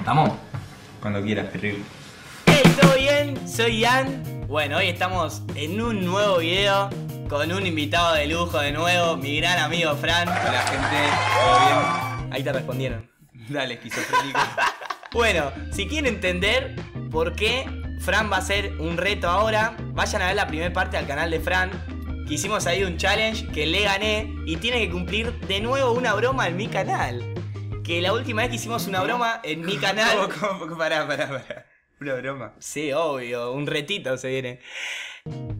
¿Estamos? Cuando quieras, perril. Hey, ¿todo bien? Soy Ian. Bueno, hoy estamos en un nuevo video con un invitado de lujo de nuevo, mi gran amigo Fran. Hola, gente. ¿Todo bien? Ahí te respondieron. Dale, esquizofrénico. Bueno, si quieren entender por qué Fran va a hacer un reto ahora, vayan a ver la primera parte al canal de Fran. Que hicimos ahí un challenge que le gané y tiene que cumplir de nuevo una broma en mi canal. Que la última vez que hicimos una broma en mi canal... ¿Cómo? Pará. ¿Una broma? Sí, obvio, un retito se viene.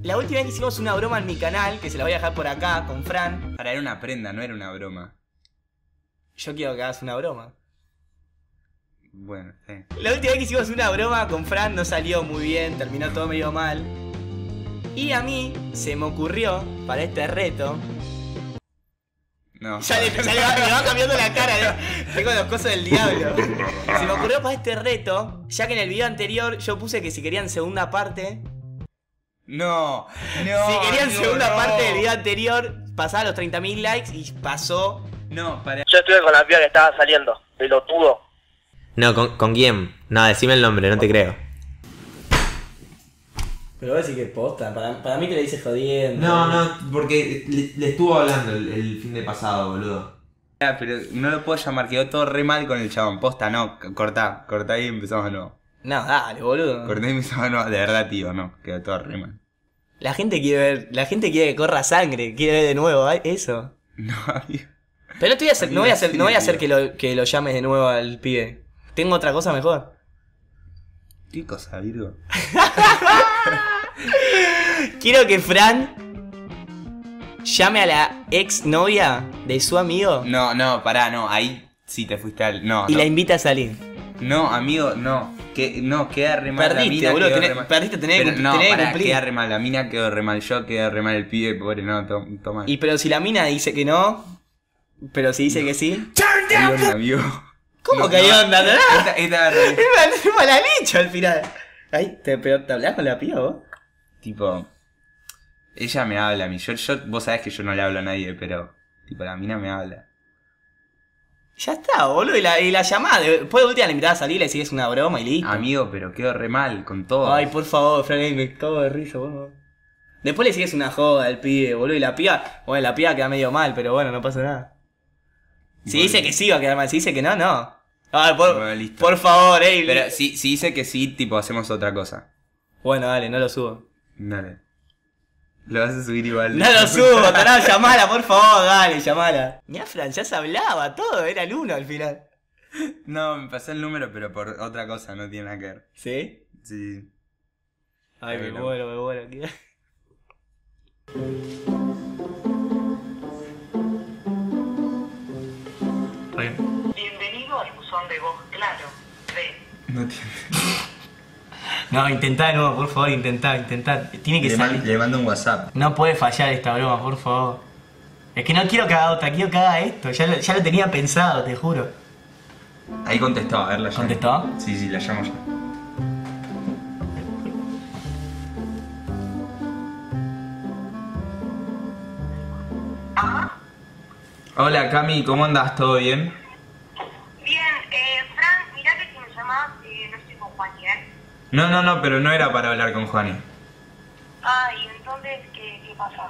La última vez que hicimos una broma en mi canal, que se la voy a dejar por acá con Fran. Para, era una prenda, no era una broma. Yo quiero que hagas una broma. Bueno, sí. La última vez que hicimos una broma con Fran no salió muy bien, terminó todo medio mal. Y a mí se me ocurrió, para este reto... No. Ya le va cambiando la cara, ¿no? Tengo los cosos del diablo. Se me ocurrió para este reto, ya que en el video anterior yo puse que si querían segunda parte... No. Si querían segunda parte del video anterior, pasaba los 30.000 likes y pasó... No, para... Yo estuve con la piba que estaba saliendo, pelotudo. No, ¿con quién? No, decime el nombre, no te creo. Pero voy a decir que posta, para mí te le dices jodiendo. No, porque le estuvo hablando el fin de pasado, boludo. Ah, pero no lo puedo llamar, quedó todo re mal con el chabón. Posta, no, cortá y empezamos de nuevo. No, dale, boludo. Corté y empezamos de nuevo, de verdad, tío, no, quedó todo re mal. La gente quiere que corra sangre, quiere ver de nuevo, eso. No, amigo. Pero no voy a hacer que lo llames de nuevo al pibe. Tengo otra cosa mejor. ¿Qué cosa, Virgo? Quiero que Fran llame a la ex novia de su amigo. No, pará, no, ahí sí te fuiste al... No. La invita a salir. No, amigo, no. Que, no, queda re mal. Perdiste, la mina, boludo, tenés que cumplir. Queda re mal, la mina quedó re mal, yo quedé re mal, el pibe, pobre, no, toma. Y pero si la mina dice que no, pero si dice que sí... amigo. ¿Cómo que hay onda? Es mala leche al final. Ay, pero ¿te hablás con la piba vos? Tipo, ella me habla a mí. Vos sabés que yo no le hablo a nadie, pero tipo la mina me habla. Ya está, boludo. Y la llamada. Después de última la invitada a salir, le decís una broma y listo. Amigo, pero quedo re mal con todo. Ay, por favor, Fran, me cago de risa, boludo. Después le decís una joda al pibe, boludo. Y la piba, bueno, la piba queda medio mal, pero bueno, no pasa nada. Si dice que sí va a quedar mal, si dice que no, no. Ah, bueno, por favor, ey. Pero si dice que sí, tipo, hacemos otra cosa. Bueno, dale, no lo subo. Dale. Lo vas a subir igual. No lo subo, tarado, llamala, por favor, dale, llamala. Mirá, Fran, ya se hablaba todo, era el uno al final. No, me pasé el número, pero por otra cosa, no tiene nada que ver. ¿Sí? Sí. Ay, pero me muero aquí. Bienvenido al buzón de voz claro de... No entiendo. No, intentá de nuevo, por favor, intentá. Tiene que salir. Le mando un WhatsApp. No puede fallar esta broma, por favor. Es que no quiero que haga otra, quiero que haga esto. Ya lo tenía pensado, te juro. Ahí contestó, a ver, la llamo. ¿Contestó? Sí, la llamo ya. Ajá. Hola, Cami, ¿cómo andás? ¿Todo bien? Bien, Fran, mirá que si me llamás, no estoy con Juani, ¿eh? No, pero no era para hablar con Juani. Ah, ¿y entonces qué pasó?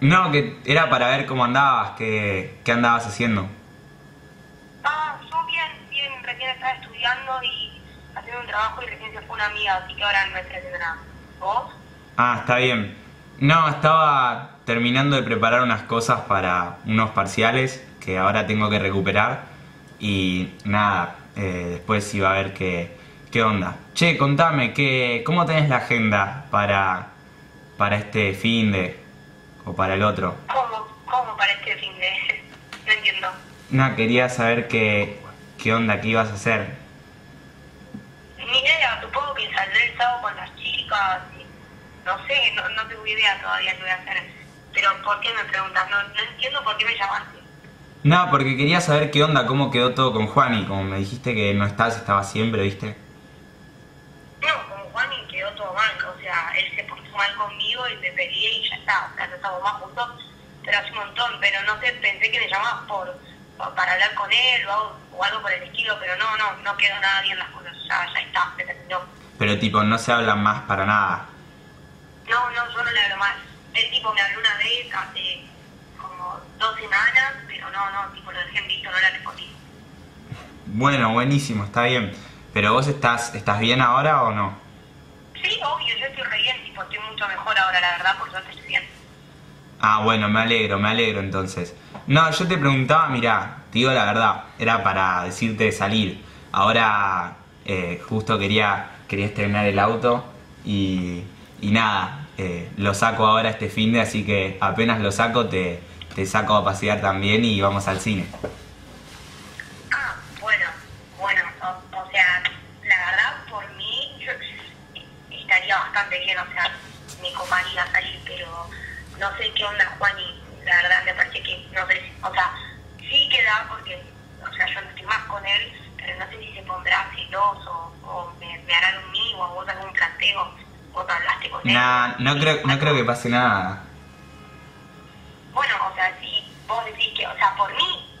No, que era para ver cómo andabas, qué andabas haciendo. Ah, yo bien, recién estaba estudiando y haciendo un trabajo y recién se fue una amiga, así que ahora no estoy haciendo nada. ¿Vos? Ah, está bien. No, estaba... terminando de preparar unas cosas para unos parciales que ahora tengo que recuperar y nada, después iba a ver qué onda. Che, contame, ¿cómo tenés la agenda para este fin de o para el otro? ¿Cómo para este fin de? No entiendo. Nada, quería saber qué onda, qué ibas a hacer. Ni idea, supongo que saldré el sábado con las chicas, no sé, no tengo idea todavía qué voy a hacer. Pero ¿por qué me preguntas? No entiendo por qué me llamaste. No, porque quería saber qué onda, cómo quedó todo con Juani. Como me dijiste que no estaba siempre, ¿viste? No, con Juani quedó todo mal. O sea, él se puso mal conmigo y me peleé y ya está. O sea, no estamos más juntos, pero hace un montón. Pero no sé, pensé que me llamabas por para hablar con él o algo por el estilo, pero no quedó nada bien las cosas, ya está, se terminó. Pero tipo, no se hablan más para nada. No, yo no le hablo más. El tipo me habló una vez hace como 2 semanas, pero no, tipo lo dejé en visto, no le respondí. Bueno, buenísimo, está bien. ¿Pero vos estás bien ahora o no? Sí, obvio, yo estoy re bien, tipo, estoy mucho mejor ahora, la verdad, porque yo estoy bien. Ah, bueno, me alegro entonces. No, yo te preguntaba, mirá, te digo la verdad, era para decirte de salir. Ahora justo quería estrenar el auto y nada, lo saco ahora este fin de, así que apenas lo saco te saco a pasear también y vamos al cine. Ah, bueno, o sea, la verdad por mí yo estaría bastante bien, o sea, mi compañía salir, pero no sé qué onda Juan y la verdad me parece que, no sé, o sea, sí queda porque, o sea, yo no estoy más con él, pero no sé si se pondrá celoso o me harán un mío o vos algún planteo. ¿Vos hablaste con él? Nah, no creo que pase nada. Bueno, o sea, si vos decís que, o sea, por mí,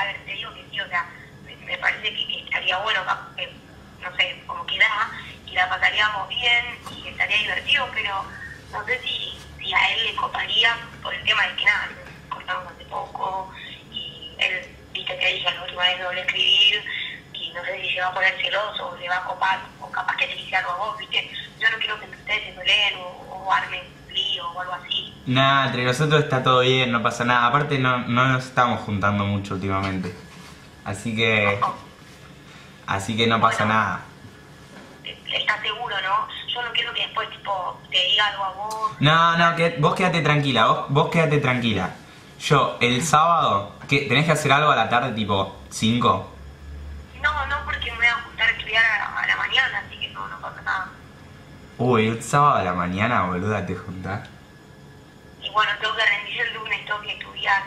a ver, te digo que sí, o sea, me parece que estaría bueno, que, no sé, como que y la pasaríamos bien y estaría divertido, pero no sé si a él le coparía por el tema de que nada, cortamos hace poco y él, viste que dije la última vez no le escribir y no sé si se va a poner celoso o le va a copar o capaz que te dice algo a vos, viste. Yo no quiero que ustedes se peleen o armen un lío o algo así. Nada, entre nosotros está todo bien, no pasa nada. Aparte no nos estamos juntando mucho últimamente. Así que... No. Así que no pasa nada. Estás seguro, ¿no? Yo no quiero que después tipo te diga algo a vos. No, vos quédate tranquila, vos quédate tranquila. Yo, el sábado, ¿qué? ¿Tenés que hacer algo a la tarde tipo 5? No, porque me voy a juntar a estudiar a la mañana, así que no pasa nada. Uy, el sábado a la mañana, boluda, te juntás. Y bueno, tengo que rendir el lunes, tengo que estudiar.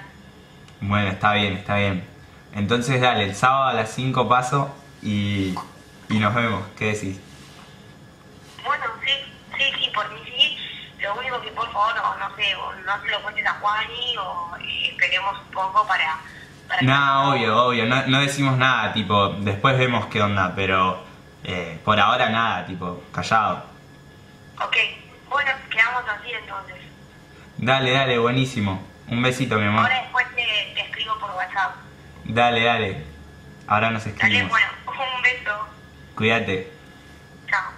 Bueno, está bien. Entonces dale, el sábado a las 5 paso y nos vemos, ¿qué decís? Bueno, sí, por mí sí. Lo único que por favor, no se lo cuentes a Juani o esperemos un poco para no, que... obvio, no decimos nada, tipo, después vemos qué onda, pero por ahora nada, tipo, callado. Ok, bueno, quedamos así entonces. Dale, buenísimo. Un besito, mi amor. Ahora después te escribo por WhatsApp. Dale. Ahora nos escribimos. Dale, bueno, un beso. Cuídate. Chao.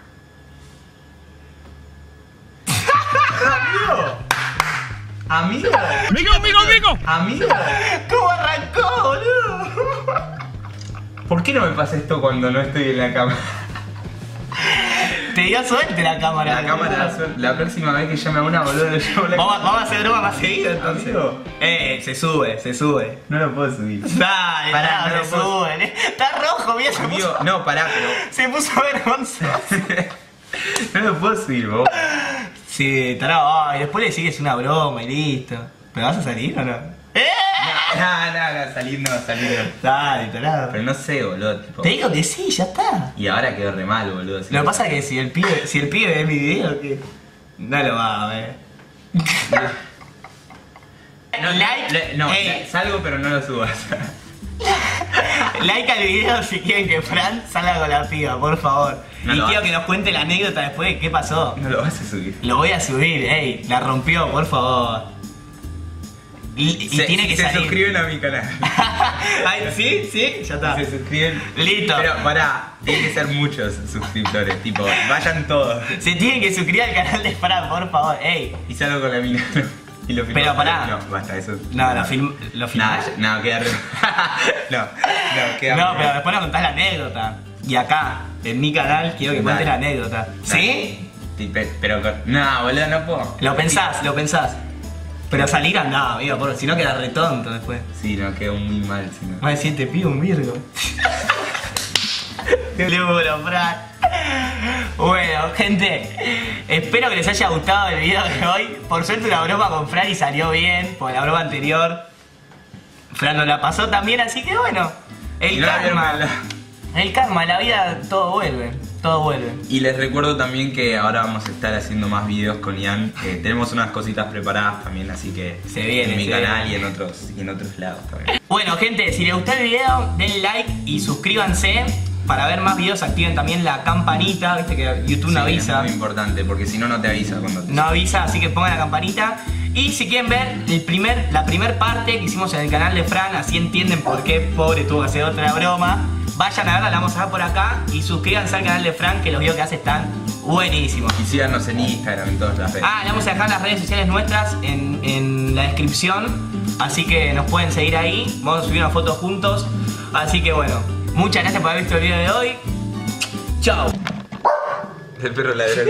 ¡Amigo! ¿Cómo arrancó, boludo? ¿Por qué no me pasa esto cuando no estoy en la cama? Te dio suerte la cámara. La próxima vez que llame a una, boludo, le llevo la cámara. Vamos a hacer broma más seguido entonces. Se sube. No lo puedo subir. Pará, se sube. Está rojo, mira, se puso. No, pará, pero. Se puso vergonzoso. No lo puedo subir, vos. Sí, tarado. Y después le sigues una broma y listo. ¿Pero vas a salir o no? No, salir. Dale, tarado. Pero no sé, boludo, tipo. Te digo que sí, ya está. Y ahora quedó re mal, boludo. Lo que pasa es que si el pibe ve mi video, ¿qué? No lo va a ver. Salgo pero no lo subas. Like al video si quieren que Fran salga con la piba, por favor. Y quiero que nos cuente la anécdota después de qué pasó. No lo vas a subir. Lo voy a subir, la rompió, por favor. Y tiene que salir. Se suscriben a mi canal. Ay, sí, ya está. Se suscriben. Listo. Pero pará, tienen que ser muchos suscriptores, tipo, vayan todos. Se tienen que suscribir al canal de Fran, por favor, Y salgo con la mina. Y lo filmamos. Pero pará. No, basta, eso. No, lo filmamos. No, queda re... queda no, pero después nos contás la anécdota. Y acá, en mi canal, quiero que cuentes la anécdota. ¿Sí? Pero no, boludo, no puedo. Lo pensás. Pero salir andaba, amigo, si no queda re tonto después. Sí, no, quedó muy mal, si no. Va a decir, te pido un virgo. Te lo juro, Fran. Bueno, gente, espero que les haya gustado el video de hoy. Por suerte la broma con Fran y salió bien, porque la broma anterior Fran no la pasó también, así que bueno. El karma, la vida, todo vuelve. Todo vuelve. Y les recuerdo también que ahora vamos a estar haciendo más videos con Ian. Tenemos unas cositas preparadas también, así que se viene en mi canal y en otros lados también. Bueno, gente, si les gustó el video, den like y suscríbanse. Para ver más videos activen también la campanita, viste que YouTube no avisa. Es muy importante porque si no, no te avisa cuando te... No avisa, así que pongan la campanita. Y si quieren ver la primer parte que hicimos en el canal de Fran, así entienden por qué pobre tuvo que hacer otra broma. Vayan a verla, la vamos a dejar por acá. Y suscríbanse al canal de Fran, que los videos que hace están buenísimos. Y síganos en Instagram, en todas las redes. Ah, le vamos a dejar las redes sociales nuestras en la descripción. Así que nos pueden seguir ahí. Vamos a subir una foto juntos. Así que bueno. Muchas gracias por haber visto el video de hoy. Chao. El perro ladrón.